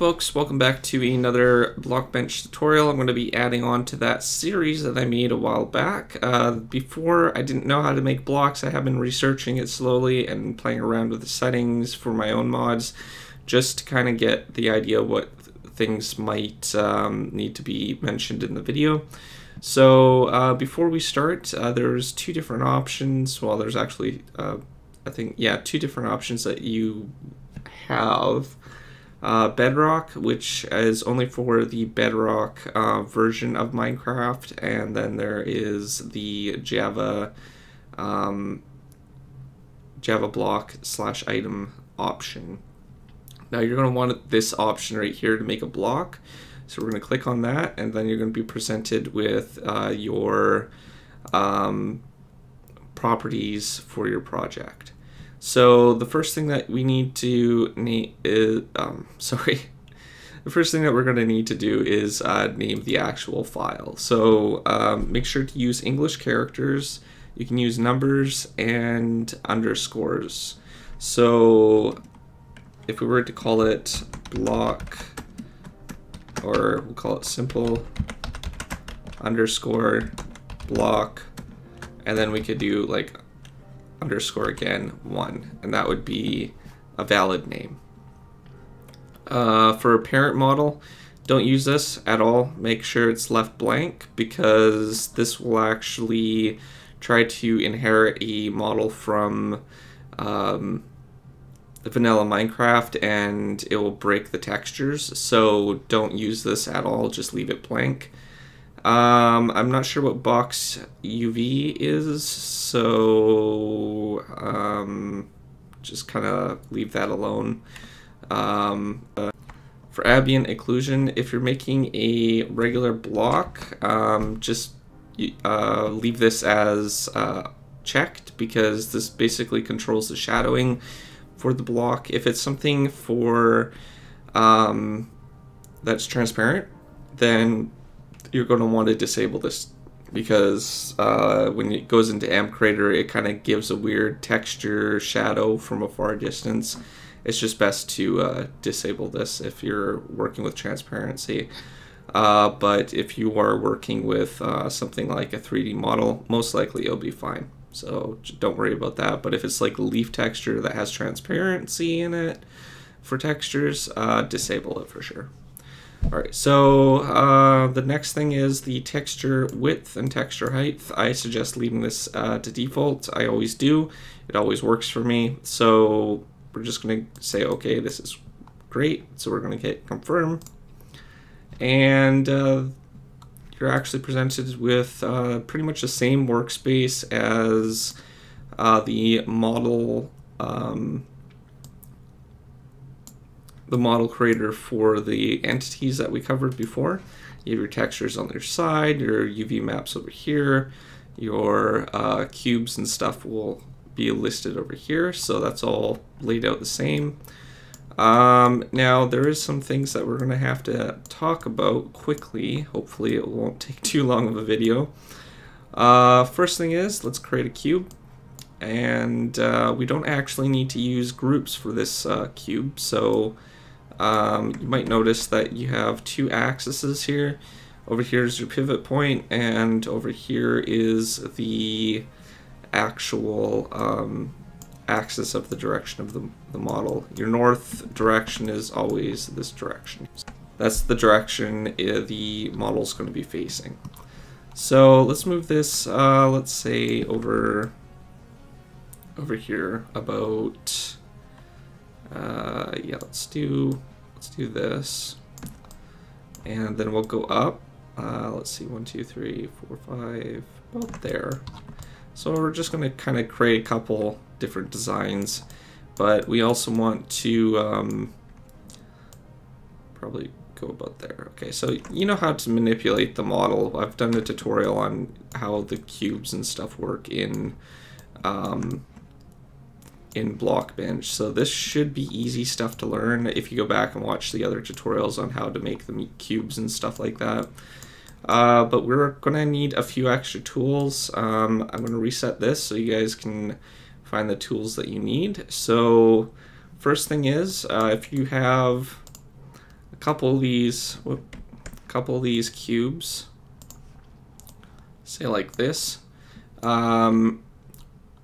folks, welcome back to another Blockbench tutorial. I'm going to be adding on to that series that I made a while back. Before, I didn't know how to make blocks. I have been researching it slowly and playing around with the settings for my own mods, just to kind of get the idea what things might need to be mentioned in the video. So before we start, there's two different options. Well, there's actually, two different options that you have. Bedrock, which is only for the Bedrock version of Minecraft, and then there is the Java Java block / item option. Now you're going to want this option right here to make a block, so we're going to click on that, and then you're going to be presented with your properties for your project. So the first thing that we need to name is, the first thing that we're going to need to do is name the actual file. So make sure to use English characters. You can use numbers and underscores. So if we were to call it block, or we'll call it simple underscore block, and then we could do like underscore again 1, and that would be a valid name. For a parent model, don't use this at all. Make sure it's left blank, because this will actually try to inherit a model from the vanilla Minecraft, and it will break the textures, so don't use this at all, just leave it blank. I'm not sure what box UV is, so just kind of leave that alone. For ambient occlusion, if you're making a regular block, just leave this as checked, because this basically controls the shadowing for the block. If it's something for that's transparent, then you're going to want to disable this, because when it goes into AMP Creator, it kind of gives a weird texture shadow from a far distance. It's just best to disable this if you're working with transparency. But if you are working with something like a 3D model, most likely it'll be fine. So don't worry about that. But if it's like a leaf texture that has transparency in it for textures, disable it for sure. Alright, so the next thing is the texture width and texture height. I suggest leaving this to default. I always do. It always works for me. So we're just going to say, okay, this is great. So we're going to hit confirm. And you're actually presented with pretty much the same workspace as the model. The model creator for the entities that we covered before. You have your textures on their side, your UV maps over here, your cubes and stuff will be listed over here. So that's all laid out the same. Now there is some things that we're gonna have to talk about quickly. Hopefully it won't take too long of a video. First thing is, let's create a cube. And we don't actually need to use groups for this cube, so you might notice that you have two axes here. Over here is your pivot point, and over here is the actual axis of the direction of the model. Your north direction is always this direction. That's the direction the model's going to be facing. So let's move this, let's say, over here about... yeah, let's do this, and then we'll go up. Let's see, 1, 2, 3, 4, 5, about there. So we're just going to kind of create a couple different designs, but we also want to probably go about there. Okay, so you know how to manipulate the model. I've done a tutorial on how the cubes and stuff work in Blockbench, so this should be easy stuff to learn if you go back and watch the other tutorials on how to make the cubes and stuff like that. But we're going to need a few extra tools. I'm going to reset this so you guys can find the tools that you need. So first thing is, if you have a a couple of these cubes, say like this. I'm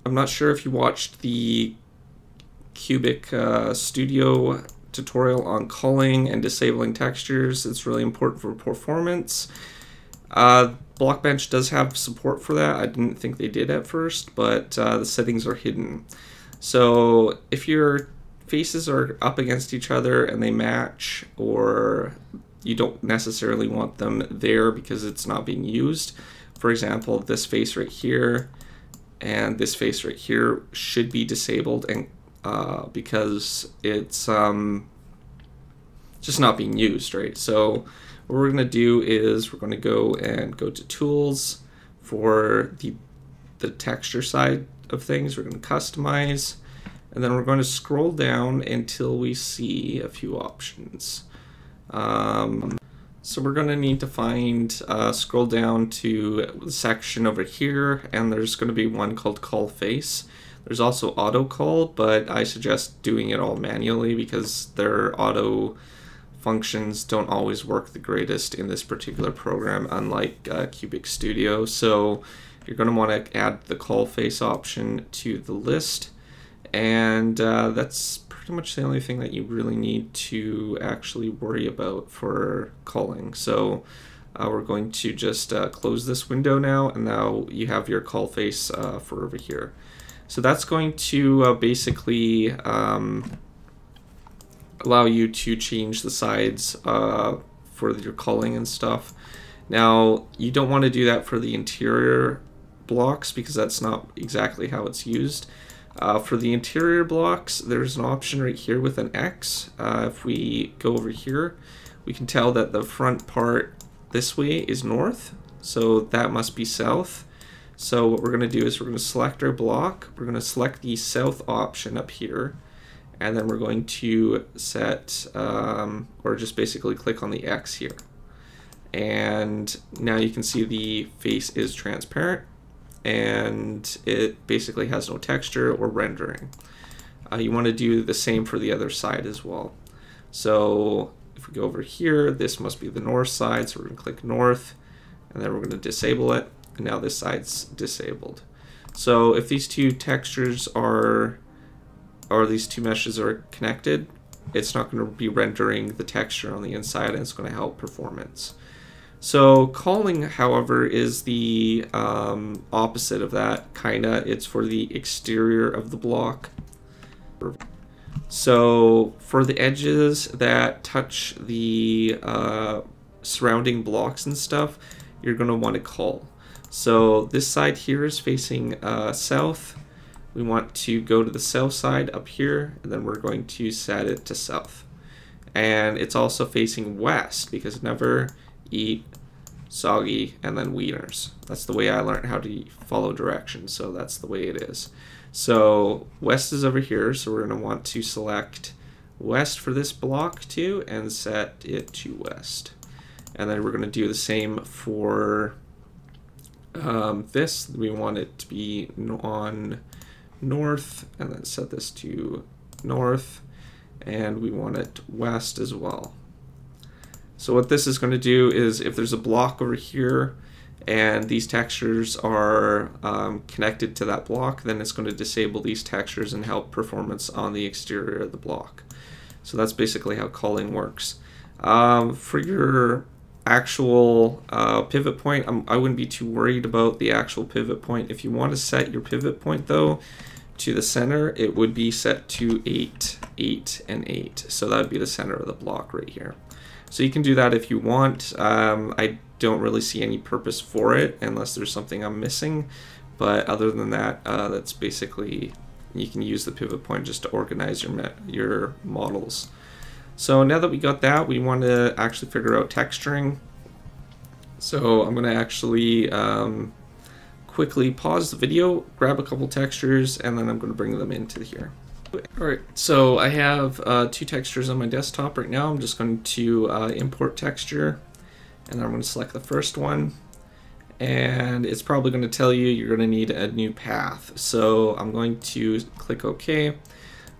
not sure if you watched the Cubik Studio tutorial on culling and disabling textures. It's really important for performance. Blockbench does have support for that. I didn't think they did at first, but the settings are hidden. So if your faces are up against each other and they match, or you don't necessarily want them there because it's not being used, for example, this face right here and this face right here should be disabled, and because it's just not being used, right? So what we're going to do is we're going to go to tools for the texture side of things. We're going to customize, and then we're going to scroll down until we see a few options. So we're going to need to find, scroll down to the section over here, and there's going to be one called Call Face. There's also Auto Call, but I suggest doing it all manually because their auto functions don't always work the greatest in this particular program, unlike Cubik Studio. So you're going to want to add the Call Face option to the list, and that's pretty much the only thing that you really need to actually worry about for calling. So we're going to just close this window now, and now you have your call face for over here. So that's going to basically allow you to change the sides for your culling and stuff. Now, you don't want to do that for the interior blocks because that's not exactly how it's used. For the interior blocks, there's an option right here with an X. If we go over here, we can tell that the front part this way is north, so that must be south. So what we're going to do is we're going to select our block, we're going to select the south option up here, and then we're going to set, or just basically click on the X here. And now you can see the face is transparent, and it basically has no texture or rendering. You want to do the same for the other side as well. So if we go over here, this must be the north side, so we're going to click north, and then we're going to disable it, and now this side's disabled. So if these two textures are, or these two meshes are connected, it's not going to be rendering the texture on the inside, and it's going to help performance. So calling, however, is the opposite of that, kinda. It's for the exterior of the block. So for the edges that touch the surrounding blocks and stuff, you're going to want to call. So this side here is facing south. We want to go to the south side up here, and then we're going to set it to south. And it's also facing west because never eat soggy and then wieners. That's the way I learned how to follow directions, so that's the way it is. So west is over here, so we're going to want to select west for this block too and set it to west. And then we're going to do the same for this. We want it to be on north, and then set this to north, and we want it west as well. So what this is going to do is if there's a block over here and these textures are connected to that block, then it's going to disable these textures and help performance on the exterior of the block. So that's basically how calling works. For your actual pivot point, I wouldn't be too worried about the actual pivot point. If you want to set your pivot point though to the center, it would be set to 8, 8, and 8. So that would be the center of the block right here. So you can do that if you want. I don't really see any purpose for it unless there's something I'm missing. But other than that, that's basically, you can use the pivot point just to organize your models. So now that we got that, we want to actually figure out texturing. So I'm going to actually quickly pause the video, grab a couple textures, and then I'm going to bring them into here. Alright, so I have two textures on my desktop right now. I'm just going to import texture, and then I'm going to select the first one, and it's probably going to tell you you're going to need a new path. So I'm going to click OK.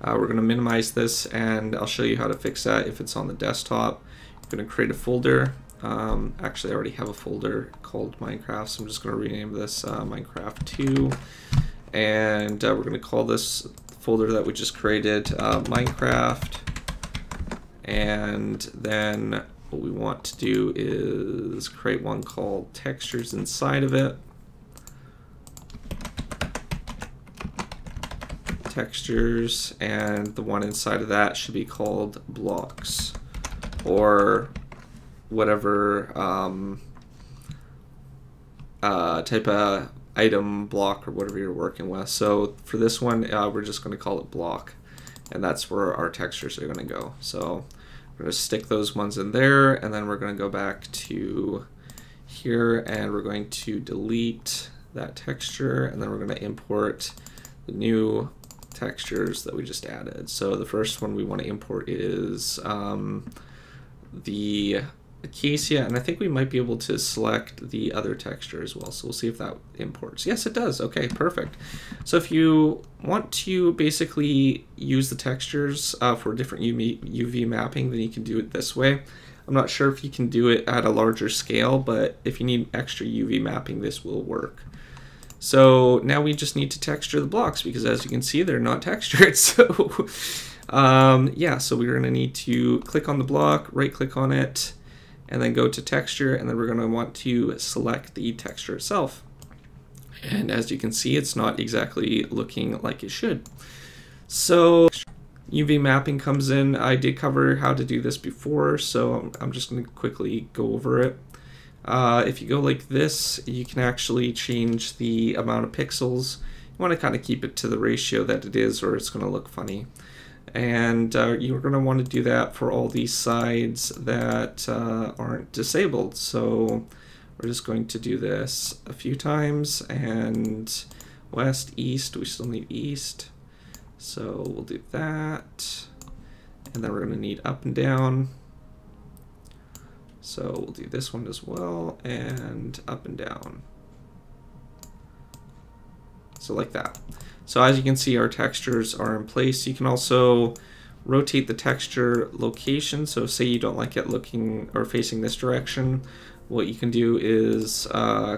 We're going to minimize this, and I'll show you how to fix that if it's on the desktop. I'm going to create a folder. Actually, I already have a folder called Minecraft, so I'm just going to rename this Minecraft 2. And we're going to call this folder that we just created Minecraft. And then what we want to do is create one called textures inside of it. Textures, and the one inside of that should be called blocks, or whatever type of item block or whatever you're working with. So for this one, we're just going to call it block, and that's where our textures are going to go. So we're going to stick those ones in there, and then we're going to go back to here, and we're going to delete that texture, and then we're going to import the new textures that we just added. So the first one we want to import is the Acacia, and I think we might be able to select the other texture as well, so we'll see if that imports. Yes, it does. Okay, perfect. So if you want to basically use the textures for different UV mapping, then you can do it this way. I'm not sure if you can do it at a larger scale, but if you need extra UV mapping, this will work. So now we just need to texture the blocks, because as you can see, they're not textured. So yeah, so we're going to need to click on the block, right click on it, and then go to texture, and then we're going to want to select the texture itself. And as you can see, it's not exactly looking like it should. So UV mapping comes in. I did cover how to do this before, so I'm just going to quickly go over it. If you go like this, you can actually change the amount of pixels. You want to kind of keep it to the ratio that it is, or it's going to look funny. And you're going to want to do that for all these sides that aren't disabled. So we're just going to do this a few times, and west, east, we still need east. So we'll do that. And then we're going to need up and down. So we'll do this one as well, and up and down. So like that. So as you can see, our textures are in place. You can also rotate the texture location. So say you don't like it looking or facing this direction. What you can do is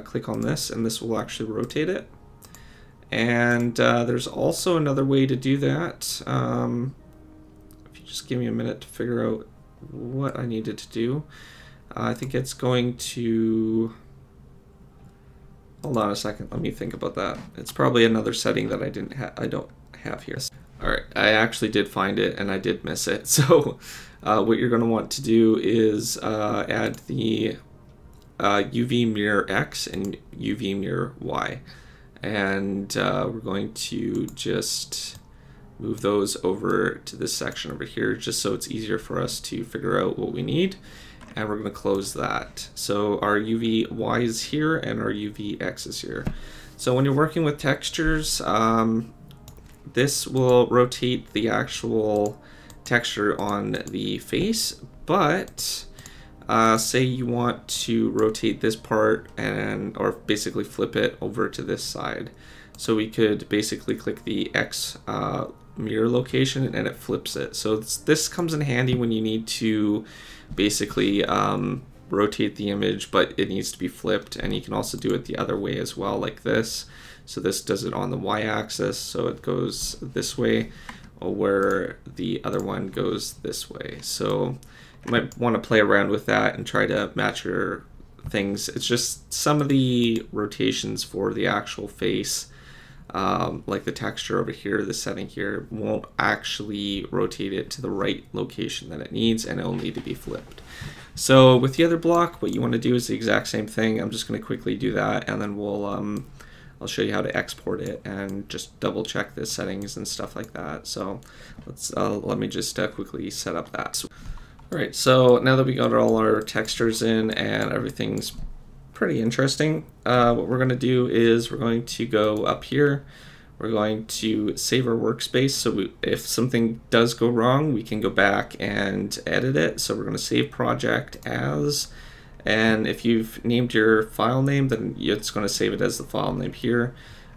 click on this, and this will actually rotate it. And there's also another way to do that. If you just give me a minute to figure out what I needed to do. I think it's going to, hold on a second, let me think about that. It's probably another setting that I don't have here. All right, I actually did find it, and I did miss it. So what you're going to want to do is add the UV mirror X and UV mirror Y, and we're going to just move those over to this section over here, just so it's easier for us to figure out what we need. And we're going to close that. So our UV-Y is here, and our UV-X is here. So when you're working with textures, this will rotate the actual texture on the face, but say you want to rotate this part and, or basically flip it over to this side. So we could basically click the X mirror location, and it flips it. So this comes in handy when you need to basically rotate the image, but it needs to be flipped. And you can also do it the other way as well, like this. So this does it on the y-axis, so it goes this way, where the other one goes this way. So you might want to play around with that and try to match your things. It's just some of the rotations for the actual face, like the texture over here, the setting here, won't actually rotate it to the right location that it needs, and it'll need to be flipped. So with the other block, what you want to do is the exact same thing. I'm just going to quickly do that, and then we'll I'll show you how to export it and just double check the settings and stuff like that. So let's let me just quickly set up that. So, all right, so now that we got all our textures in and everything's pretty interesting, what we're going to do is we're going to go up here. We're going to save our workspace, so if something does go wrong, we can go back and edit it. So we're going to save project as, and if you've named your file name, then it's going to save it as the file name here.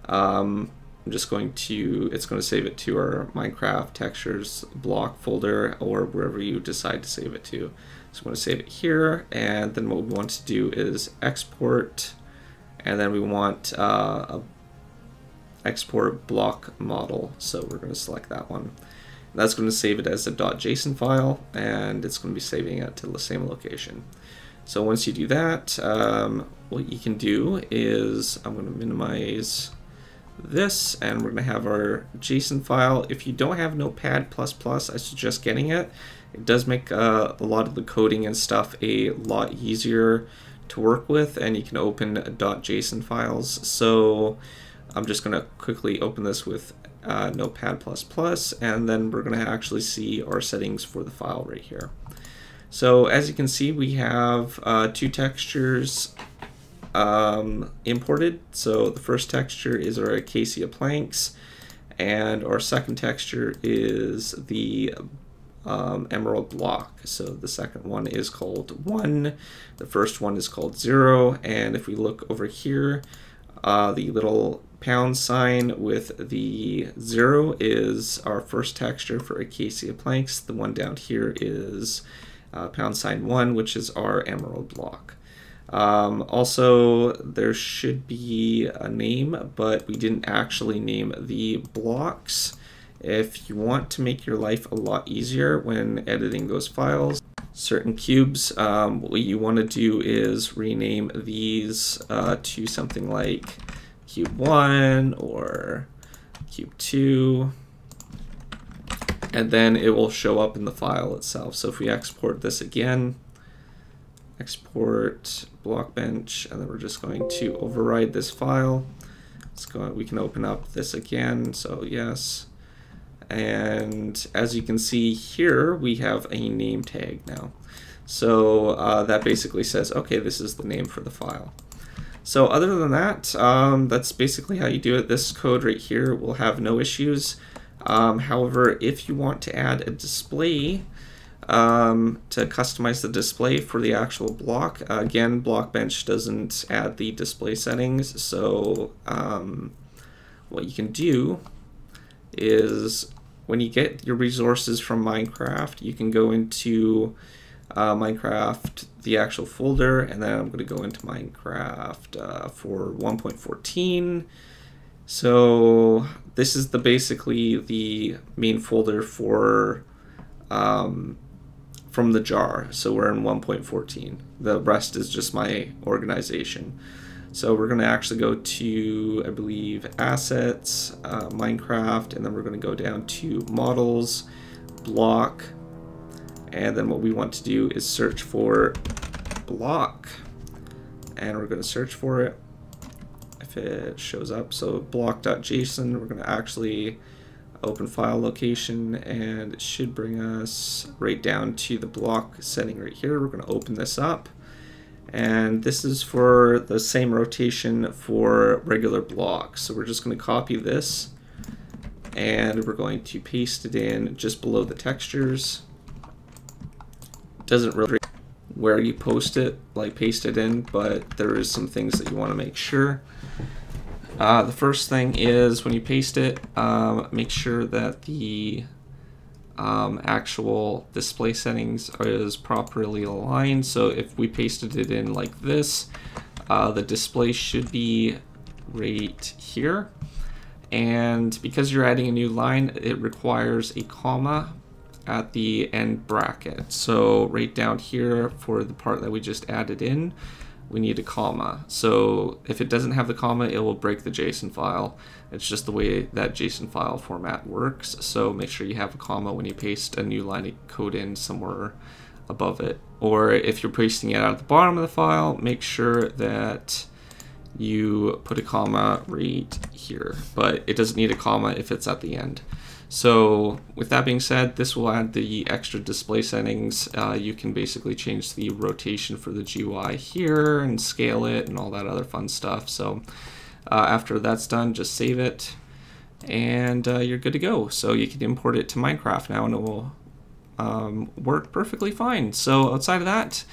I'm just going to, it's going to save it to our Minecraft textures block folder, or wherever you decide to save it to. So I'm going to save it here, and then what we want to do is export, and then we want a export block model. So we're going to select that one. That's going to save it as a .json file, and it's going to be saving it to the same location. So once you do that, what you can do is I'm going to minimize this, and we're going to have our JSON file. If you don't have Notepad++, I suggest getting it. It does make a lot of the coding and stuff a lot easier to work with, and you can open .json files. So I'm just going to quickly open this with Notepad++, and then we're going to actually see our settings for the file right here. So as you can see, we have two textures imported. So the first texture is our Acacia planks, and our second texture is the Emerald block. So the second one is called 1, the first one is called 0, and if we look over here, the little pound sign with the 0 is our first texture for Acacia planks. The one down here is £1, which is our Emerald block. Also, there should be a name, but we didn't actually name the blocks. If you want to make your life a lot easier when editing those files, certain cubes, what you want to do is rename these to something like cube 1 or cube 2, and then it will show up in the file itself. So if we export this again, export Blockbench, and then we're just going to override this file. We can open up this again, so yes. And as you can see here, we have a name tag now. So that basically says, okay, this is the name for the file. So other than that, that's basically how you do it. This code right here will have no issues. However, if you want to add a display, to customize the display for the actual block, again, Blockbench doesn't add the display settings. So what you can do is when you get your resources from Minecraft, you can go into Minecraft, the actual folder, and then I'm going to go into Minecraft for 1.14. So this is basically the main folder for from the jar. So we're in 1.14. The rest is just my organization. So we're going to actually go to, I believe, assets, Minecraft, and then we're going to go down to models, block, and then what we want to do is search for block, and we're going to search for it if it shows up. So block.json, we're going to actually open file location, and it should bring us right down to the block setting right here. We're going to open this up, and this is for the same rotation for regular blocks. So we're just going to copy this, and we're going to paste it in just below the textures. Doesn't really where you post it, like paste it in, but there is some things that you want to make sure. The first thing is when you paste it, make sure that the actual display settings is properly aligned. So if we pasted it in like this, the display should be right here. And because you're adding a new line, it requires a comma at the end bracket. So right down here for the part that we just added in, we need a comma. So if it doesn't have the comma, it will break the JSON file. It's just the way that JSON file format works. So make sure you have a comma when you paste a new line of code in somewhere above it. Or if you're pasting it out at the bottom of the file, make sure that you put a comma right here. But it doesn't need a comma if it's at the end. So with that being said, this will add the extra display settings. You can basically change the rotation for the GUI here and scale it and all that other fun stuff. So after that's done, just save it, and you're good to go. So you can import it to Minecraft now, and it will work perfectly fine. So outside of that,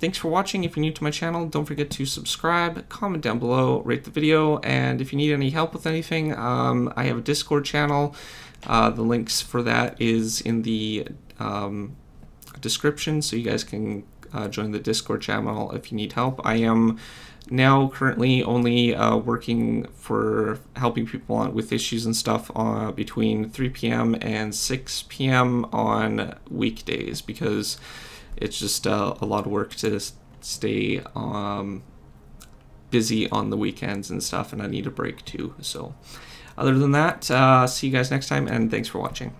thanks for watching. If you're new to my channel, don't forget to subscribe, comment down below, rate the video, and if you need any help with anything, I have a Discord channel. The links for that is in the description, so you guys can join the Discord channel if you need help. I am now currently only working for helping people on with issues and stuff between 3 p.m. and 6 p.m. on weekdays, because it's just a lot of work to stay busy on the weekends and stuff, and I need a break too. So other than that, see you guys next time, and thanks for watching.